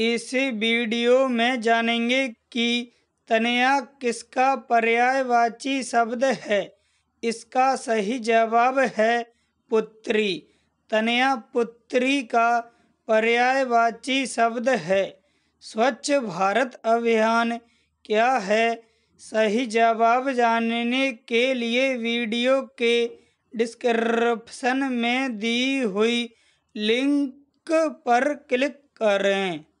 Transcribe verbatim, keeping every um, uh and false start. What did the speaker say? इस वीडियो में जानेंगे कि तनया किसका पर्यायवाची शब्द है। इसका सही जवाब है पुत्री। तनया पुत्री का पर्यायवाची शब्द है। स्वच्छ भारत अभियान क्या है, सही जवाब जानने के लिए वीडियो के डिस्क्रिप्शन में दी हुई लिंक पर क्लिक करें।